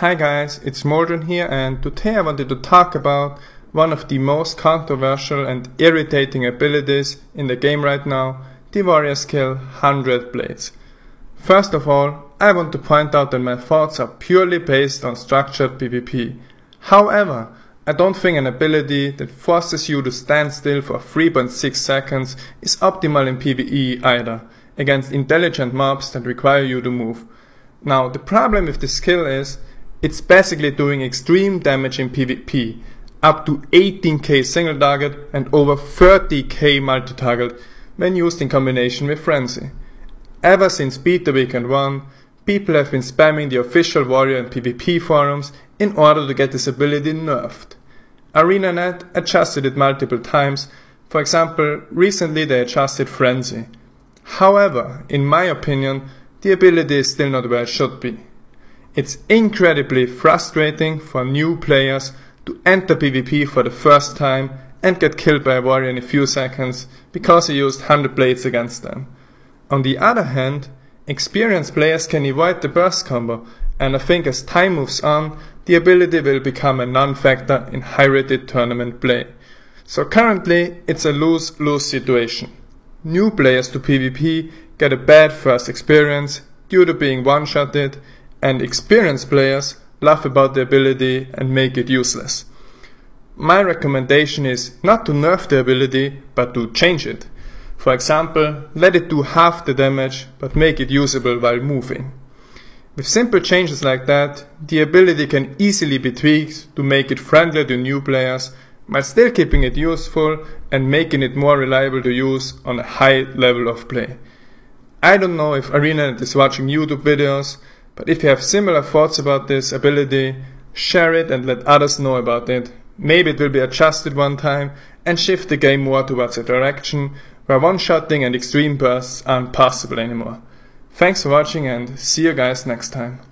Hi guys, it's Moldrun here, and today I wanted to talk about one of the most controversial and irritating abilities in the game right now, the warrior skill 100 Blades. First of all, I want to point out that my thoughts are purely based on structured PvP. However, I don't think an ability that forces you to stand still for 3.6 seconds is optimal in PvE either, against intelligent mobs that require you to move. Now, the problem with this skill is, it's basically doing extreme damage in PvP, up to 18k single target and over 30k multi-target when used in combination with Frenzy. Ever since Beat the Weekend 1, people have been spamming the official warrior and PvP forums in order to get this ability nerfed. ArenaNet adjusted it multiple times, for example, recently they adjusted Frenzy. However, in my opinion, the ability is still not where it should be. It's incredibly frustrating for new players to enter PvP for the first time and get killed by a warrior in a few seconds because he used 100 blades against them. On the other hand, experienced players can avoid the burst combo, and I think as time moves on, the ability will become a non-factor in high-rated tournament play. So currently, it's a lose-lose situation. New players to PvP get a bad first experience due to being one-shotted, and experienced players laugh about the ability and make it useless. My recommendation is not to nerf the ability, but to change it. For example, let it do half the damage, but make it usable while moving. With simple changes like that, the ability can easily be tweaked to make it friendlier to new players, while still keeping it useful and making it more reliable to use on a high level of play. I don't know if ArenaNet is watching YouTube videos, but if you have similar thoughts about this ability, share it and let others know about it. Maybe it will be adjusted one time and shift the game more towards a direction where one-shotting and extreme bursts aren't possible anymore. Thanks for watching and see you guys next time.